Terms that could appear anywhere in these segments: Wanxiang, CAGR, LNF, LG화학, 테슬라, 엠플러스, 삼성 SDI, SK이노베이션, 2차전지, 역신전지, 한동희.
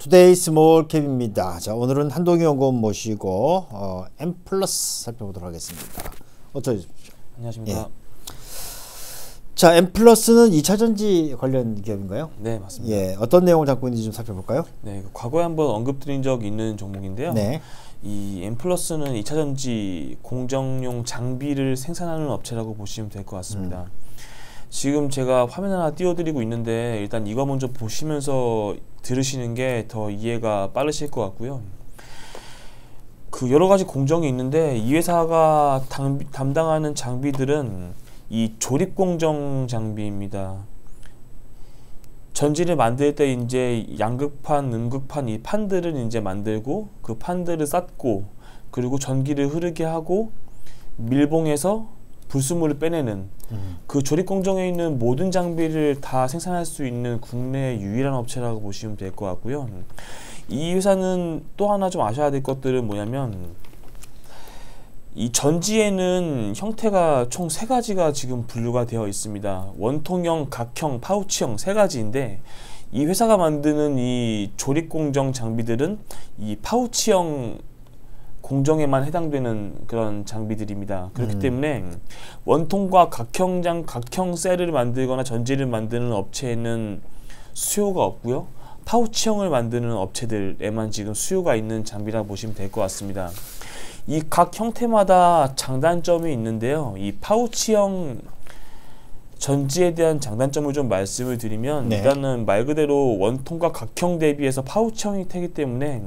투데이 스몰캡입니다. 자, 오늘은 한동희 연구원 모시고 엠플러스 살펴보도록 하겠습니다. 어서 오십시오. 안녕하십니까. 예. 자, 엠플러스는 2차전지 관련 기업인가요? 네, 맞습니다. 예, 어떤 내용을 담고 있는지 좀 살펴볼까요? 네, 과거에 한번 언급드린 적이 있는 종목인데요. 네. 이 엠플러스는 2차전지 공정용 장비를 생산하는 업체라고 보시면 될 것 같습니다. 지금 제가 화면 하나 띄워드리고 있는데 일단 이거 먼저 보시면서 들으시는 게 더 이해가 빠르실 것 같고요. 그 여러 가지 공정이 있는데 이 회사가 담당하는 장비들은 이 조립공정 장비입니다. 전지를 만들 때 이제 양극판, 음극판 이 판들을 이제 만들고 그 판들을 쌓고 그리고 전기를 흐르게 하고 밀봉해서 불순물을 빼내는 그 조립공정에 있는 모든 장비를 다 생산할 수 있는 국내 유일한 업체라고 보시면 될 것 같고요. 이 회사는 또 하나 좀 아셔야 될 것들은 뭐냐면 이 전지에는 형태가 총 3가지가 지금 분류가 되어 있습니다. 원통형, 각형, 파우치형 3가지인데 이 회사가 만드는 이 조립공정 장비들은 이 파우치형 공정에만 해당되는 그런 장비들입니다. 그렇기 때문에 원통과 각형 셀을 만들거나 전지를 만드는 업체에는 수요가 없고요. 파우치형을 만드는 업체들에만 지금 수요가 있는 장비라 보시면 될 것 같습니다. 이 각 형태마다 장단점이 있는데요. 이 파우치형 전지에 대한 장단점을 좀 말씀을 드리면 네. 일단은 말 그대로 원통과 각형 대비해서 파우치형이 되기 때문에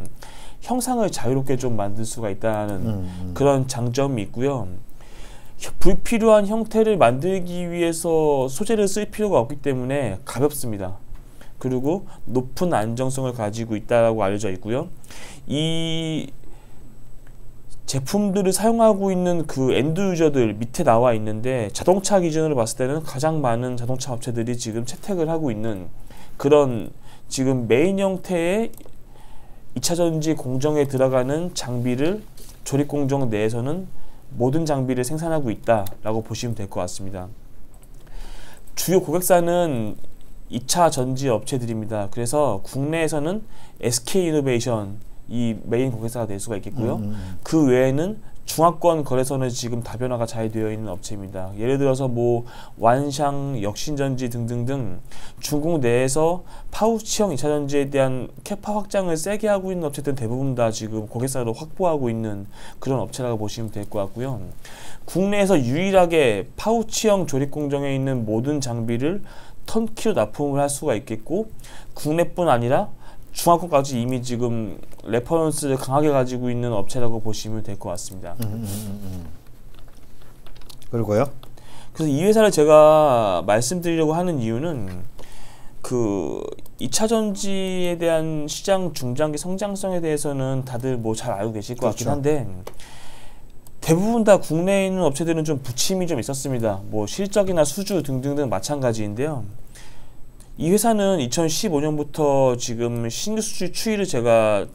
형상을 자유롭게 좀 만들 수가 있다는 그런 장점이 있고요. 불필요한 형태를 만들기 위해서 소재를 쓸 필요가 없기 때문에 가볍습니다. 그리고 높은 안정성을 가지고 있다고 알려져 있고요. 이 제품들을 사용하고 있는 그 엔드 유저들 밑에 나와 있는데 자동차 기준으로 봤을 때는 가장 많은 자동차 업체들이 지금 채택을 하고 있는 그런 지금 메인 형태의 2차전지 공정에 들어가는 장비를 조립공정 내에서는 모든 장비를 생산하고 있다라고 보시면 될 것 같습니다. 주요 고객사는 2차전지 업체들입니다. 그래서 국내에서는 SK이노베이션 이 메인 고객사가 될 수가 있겠고요. 그 외에는 중화권 거래선에 지금 다변화가 잘 되어 있는 업체입니다. 예를 들어서 뭐 완샹, 역신전지 등등등 중국 내에서 파우치형 2차전지에 대한 캐파 확장을 세게 하고 있는 업체들은 대부분 다 지금 고객사로 확보하고 있는 그런 업체라고 보시면 될 것 같고요. 국내에서 유일하게 파우치형 조립공정에 있는 모든 장비를 턴키로 납품을 할 수가 있겠고 국내뿐 아니라 중화권까지 이미 지금 레퍼런스를 강하게 가지고 있는 업체라고 보시면 될 것 같습니다. 그리고요? 그래서 이 회사를 제가 말씀드리려고 하는 이유는 그 2차전지에 대한 시장 중장기 성장성에 대해서는 다들 뭐 잘 알고 계실 것 그렇죠. 같긴 한데 대부분 다 국내에 있는 업체들은 좀 부침이 좀 있었습니다. 뭐 실적이나 수주 등등등 마찬가지인데요. 이 회사는 2015년부터 지금 신규 수주 추이를 제가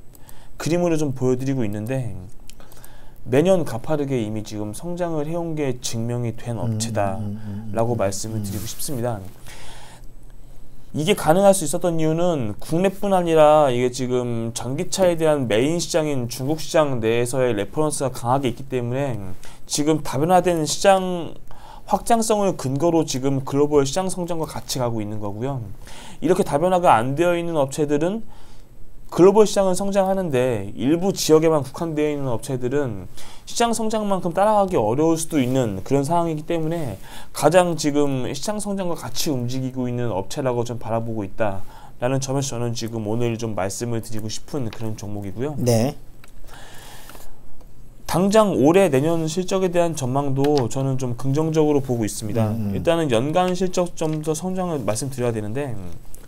그림으로 좀 보여드리고 있는데 매년 가파르게 이미 지금 성장을 해온 게 증명이 된 업체다라고 말씀을 드리고 싶습니다. 이게 가능할 수 있었던 이유는 국내뿐 아니라 이게 지금 전기차에 대한 메인 시장인 중국 시장 내에서의 레퍼런스가 강하게 있기 때문에 지금 다변화된 시장 확장성을 근거로 지금 글로벌 시장 성장과 같이 가고 있는 거고요. 이렇게 다변화가 안 되어 있는 업체들은 글로벌 시장은 성장하는데 일부 지역에만 국한되어 있는 업체들은 시장 성장만큼 따라가기 어려울 수도 있는 그런 상황이기 때문에 가장 지금 시장 성장과 같이 움직이고 있는 업체라고 좀 바라보고 있다라는 점에서 저는 지금 오늘 좀 말씀을 드리고 싶은 그런 종목이고요. 네. 당장 올해 내년 실적에 대한 전망도 저는 좀 긍정적으로 보고 있습니다. 일단은 연간 실적 좀 더 성장을 말씀드려야 되는데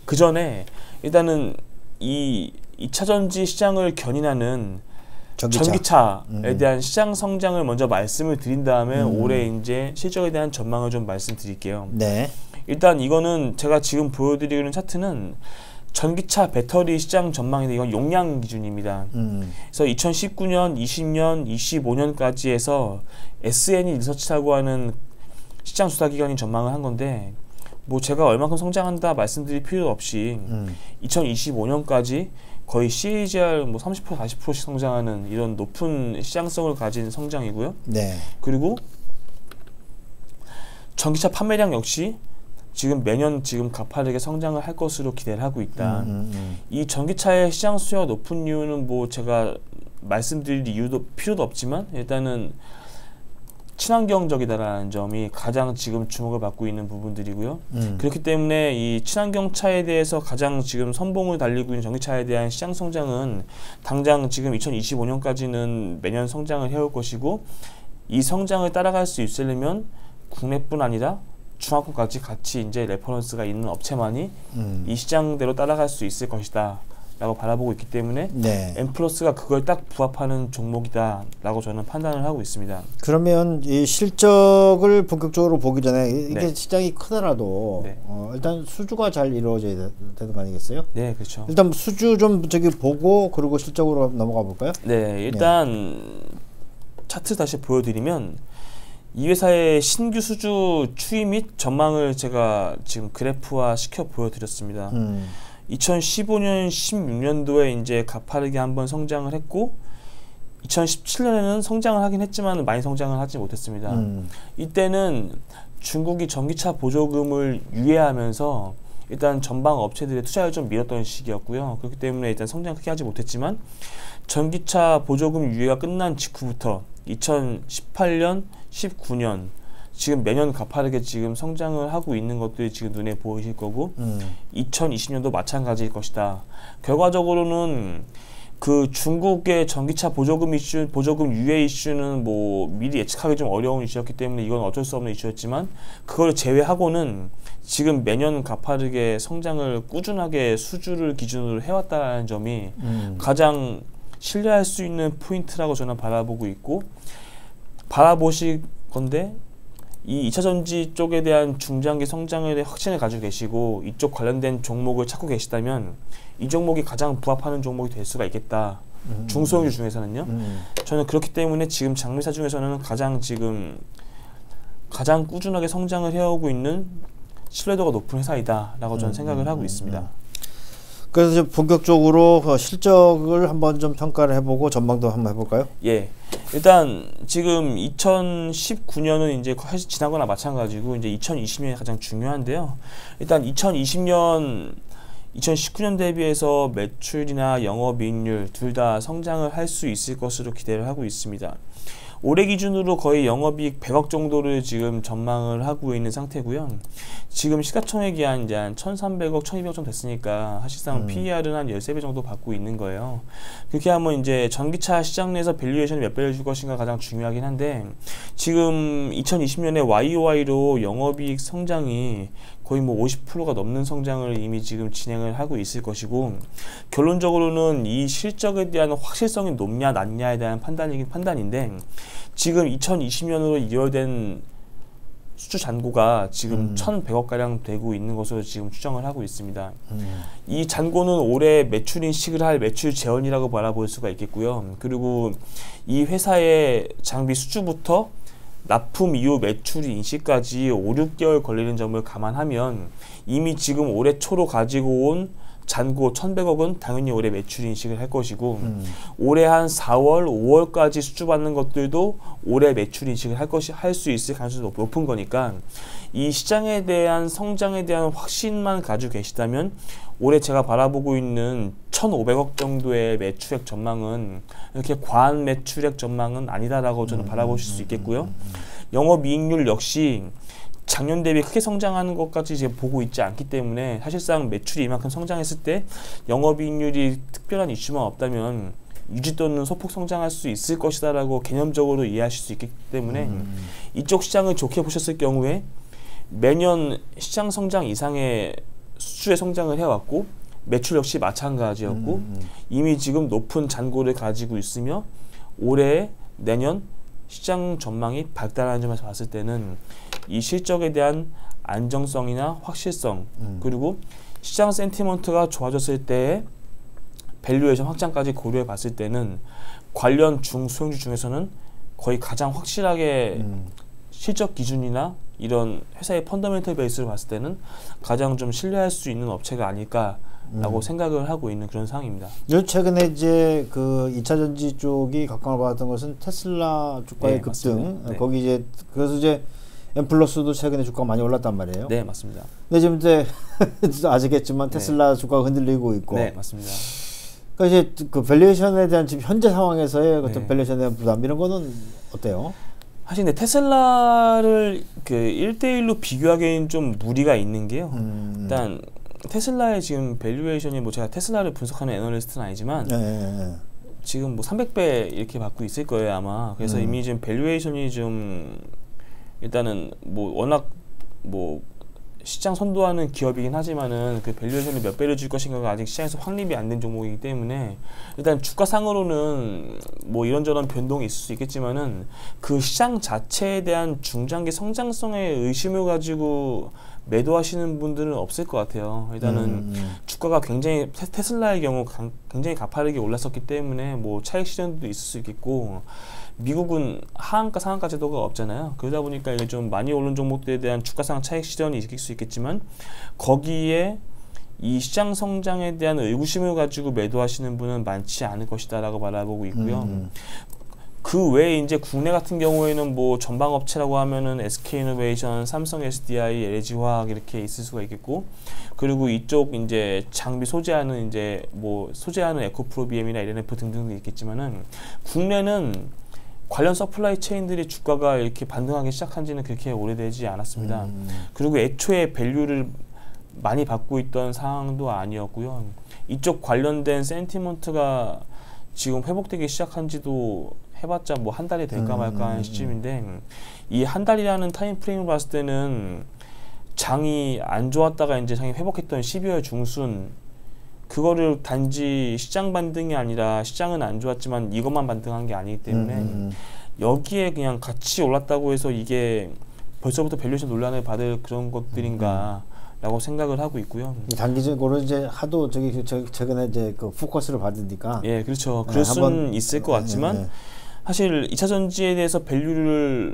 그 전에 일단은 이 2차전지 시장을 견인하는 전기차에 대한 시장 성장을 먼저 말씀을 드린 다음에 올해 이제 실적에 대한 전망을 좀 말씀드릴게요. 네. 일단 이거는 제가 지금 보여드리는 차트는 전기차 배터리 시장 전망인데 이건 용량 기준입니다. 그래서 2019년, 20년, 25년까지 해서 SNE 리서치라고 하는 시장 조사 기관이 전망을 한 건데 뭐 제가 얼마큼 성장한다 말씀드릴 필요 없이 2025년까지 거의 CAGR 뭐 30% 40%씩 성장하는 이런 높은 시장성을 가진 성장이고요. 네. 그리고 전기차 판매량 역시 지금 매년 지금 가파르게 성장을 할 것으로 기대를 하고 있다. 이 전기차의 시장 수요가 높은 이유는 뭐 제가 말씀드릴 이유도 필요도 없지만 일단은 친환경적이다라는 점이 가장 지금 주목을 받고 있는 부분들이고요. 그렇기 때문에 이 친환경 차에 대해서 가장 지금 선봉을 달리고 있는 전기차에 대한 시장 성장은 당장 지금 2025년까지는 매년 성장을 해올 것이고, 이 성장을 따라갈 수 있으려면 국내뿐 아니라 중화권까지 같이 이제 레퍼런스가 있는 업체만이 이 시장대로 따라갈 수 있을 것이다 라고 바라보고 있기 때문에 네. 엠플러스가 그걸 딱 부합하는 종목이다 라고 저는 판단을 하고 있습니다. 그러면 이 실적을 본격적으로 보기 전에 이게 네. 시장이 크더라도 네. 일단 수주가 잘 이루어져야 되는 거 아니겠어요? 네, 그렇죠. 일단 수주 좀 저기 보고 그리고 실적으로 넘어가 볼까요? 네, 일단 네. 차트 다시 보여드리면 이 회사의 신규 수주 추이 및 전망을 제가 지금 그래프화 시켜 보여드렸습니다. 2015년, 16년도에 이제 가파르게 한번 성장을 했고, 2017년에는 성장을 하긴 했지만 많이 성장을 하지 못했습니다. 이때는 중국이 전기차 보조금을 유예하면서 일단 전방 업체들의 투자를 좀 밀었던 시기였고요. 그렇기 때문에 일단 성장 크게 하지 못했지만 전기차 보조금 유예가 끝난 직후부터 2018년, 19년 지금 매년 가파르게 지금 성장을 하고 있는 것들이 지금 눈에 보이실 거고 2020년도 마찬가지일 것이다. 결과적으로는 그 중국의 전기차 보조금 이슈, 보조금 유예 이슈는 뭐 미리 예측하기 좀 어려운 이슈였기 때문에 이건 어쩔 수 없는 이슈였지만 그걸 제외하고는 지금 매년 가파르게 성장을 꾸준하게 수주를 기준으로 해왔다는 점이 가장 신뢰할 수 있는 포인트라고 저는 바라보고 있고, 바라보실 건데 이 2차전지 쪽에 대한 중장기 성장에 대해 확신을 가지고 계시고 이쪽 관련된 종목을 찾고 계시다면 이 종목이 가장 부합하는 종목이 될 수가 있겠다. 중소형주 중에서는요. 저는 그렇기 때문에 지금 장미사 중에서는 가장 꾸준하게 성장을 해오고 있는 신뢰도가 높은 회사이다 라고 저는 생각을 하고 있습니다. 그래서 이제 본격적으로 실적을 한번 좀 평가를 해보고 전망도 한번 해볼까요? 예. 일단 지금 2019년은 이제 지난 거나 마찬가지고 이제 2020년이 가장 중요한데요. 일단 2019년 대비해서 매출이나 영업이익률 둘 다 성장을 할 수 있을 것으로 기대를 하고 있습니다. 올해 기준으로 거의 영업이익 100억 정도를 지금 전망을 하고 있는 상태고요. 지금 시가총액이 한 이제 한 1,300억, 1,200억 정도 됐으니까 사실상 PER은 한 13배 정도 받고 있는 거예요. 그렇게 하면 이제 전기차 시장 내에서 밸류에이션이 몇 배를 줄 것인가 가장 중요하긴 한데 지금 2020년에 YOY로 영업이익 성장이 거의 뭐 50%가 넘는 성장을 이미 지금 진행을 하고 있을 것이고, 결론적으로는 이 실적에 대한 확실성이 높냐 낮냐에 대한 판단인데 지금 2020년으로 예열된 수주 잔고가 지금 1,100억가량 되고 있는 것으로 지금 추정을 하고 있습니다. 이 잔고는 올해 매출 인식을 할 매출 재원이라고 바라볼 수가 있겠고요. 그리고 이 회사의 장비 수주부터 납품 이후 매출 인식까지 5, 6개월 걸리는 점을 감안하면 이미 지금 올해 초로 가지고 온 잔고 1,100억은 당연히 올해 매출 인식을 할 것이고 올해 한 4월, 5월까지 수주받는 것들도 올해 매출 인식을 할 수 있을 가능성이 높은 거니까 이 시장에 대한 성장에 대한 확신만 가지고 계시다면 올해 제가 바라보고 있는 1,500억 정도의 매출액 전망은 이렇게 과한 매출액 전망은 아니다라고 저는 바라보실 수 있겠고요. 영업이익률 역시 작년 대비 크게 성장하는 것까지 이제 보고 있지 않기 때문에 사실상 매출이 이만큼 성장했을 때 영업이익률이 특별한 이슈만 없다면 유지 또는 소폭 성장할 수 있을 것이다 라고 개념적으로 이해하실 수 있기 때문에 이쪽 시장을 좋게 보셨을 경우에 매년 시장 성장 이상의 수주의 성장을 해왔고 매출 역시 마찬가지였고 이미 지금 높은 잔고를 가지고 있으며 올해 내년 시장 전망이 발달하는 점에서 봤을 때는 이 실적에 대한 안정성이나 확실성 그리고 시장 센티먼트가 좋아졌을 때의 밸류에이션 확장까지 고려해 봤을 때는 관련 중소형주 중에서는 거의 가장 확실하게 실적 기준이나 이런 회사의 펀더멘털 베이스를 봤을 때는 가장 좀 신뢰할 수 있는 업체가 아닐까 라고 생각을 하고 있는 그런 상황입니다. 요 최근에 이제 그 2차 전지 쪽이 각광을 받았던 것은 테슬라 주가의 네, 급등. 네. 거기 이제 그래서 이제 엠플러스도 최근에 주가가 많이 올랐단 말이에요. 네, 맞습니다. 근데 지금 이제 아시겠지만 테슬라 네. 주가가 흔들리고 있고. 네, 맞습니다. 그러니까 이제 그 밸류에이션에 대한 지금 현재 상황에서의 어떤 네. 밸류에이션에 대한 부담 이런 거는 어때요? 사실 근데 테슬라를 그 1:1로 비교하기엔 좀 무리가 있는 게요. 일단 테슬라의 지금 밸류에이션이 뭐 제가 테슬라를 분석하는 애널리스트는 아니지만 네. 지금 뭐 300배 이렇게 받고 있을 거예요 아마. 그래서 이미 지금 밸류에이션이 좀 일단은 뭐 워낙 뭐 시장 선도하는 기업이긴 하지만은 그 밸류에이션을 몇 배를 줄 것인가가 아직 시장에서 확립이 안 된 종목이기 때문에 일단 주가상으로는 뭐 이런저런 변동이 있을 수 있겠지만은 그 시장 자체에 대한 중장기 성장성에 의심을 가지고 매도하시는 분들은 없을 것 같아요. 일단은 주가가 굉장히 테슬라의 경우 굉장히 가파르게 올랐었기 때문에 뭐 차익 실현도 있을 수 있겠고 미국은 하한가 상한가 제도가 없잖아요. 그러다 보니까 이게 좀 많이 오른 종목들에 대한 주가상 차익 실현이 있을 수 있겠지만 거기에 이 시장 성장에 대한 의구심을 가지고 매도하시는 분은 많지 않을 것이다라고 바라보고 있고요. 그 외에 이제 국내 같은 경우에는 뭐 전방 업체라고 하면은 SK이노베이션, 삼성 SDI, LG화학 이렇게 있을 수가 있겠고, 그리고 이쪽 이제 장비 소재하는 이제 뭐 소재하는 에코프로비엠이나 LNF 등등도 있겠지만은 국내는 관련 서플라이 체인들이 주가가 이렇게 반등하기 시작한 지는 그렇게 오래되지 않았습니다. 그리고 애초에 밸류를 많이 받고 있던 상황도 아니었고요. 이쪽 관련된 센티먼트가 지금 회복되기 시작한 지도 해봤자 뭐 한 달이 될까 말까 하는 시점인데 이 한 달이라는 타임 프레임을 봤을 때는 장이 안 좋았다가 이제 장이 회복했던 12월 중순 그거를 단지 시장 반등이 아니라 시장은 안 좋았지만 이것만 반등한 게 아니기 때문에 여기에 그냥 같이 올랐다고 해서 이게 벌써부터 밸류에이션 논란을 받을 그런 것들인가 라고 생각을 하고 있고요. 단기적으로 이제 하도 저기 최근에 이제 그 포커스를 받으니까 예, 그렇죠. 그럴 수는 있을 것 같지만 네, 네. 사실 2차 전지에 대해서 밸류를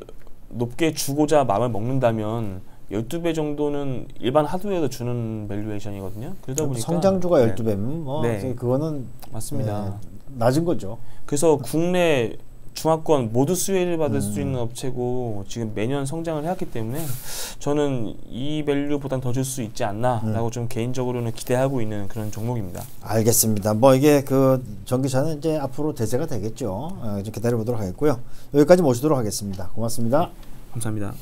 높게 주고자 마음을 먹는다면 12배 정도는 일반 하드웨어도 주는 밸류에이션이거든요. 그러다 보니까 성장주가 12배면 네. 뭐 네. 그거는 맞습니다. 네, 낮은 거죠. 그래서 국내 중화권 모두 수혜를 받을 수 있는 업체고 지금 매년 성장을 해왔기 때문에 저는 이 밸류보단 더 줄 수 있지 않나라고 좀 개인적으로는 기대하고 있는 그런 종목입니다. 알겠습니다. 뭐 이게 그 전기차는 이제 앞으로 대세가 되겠죠. 좀 기다려 보도록 하겠고요. 여기까지 모시도록 하겠습니다. 고맙습니다. 감사합니다.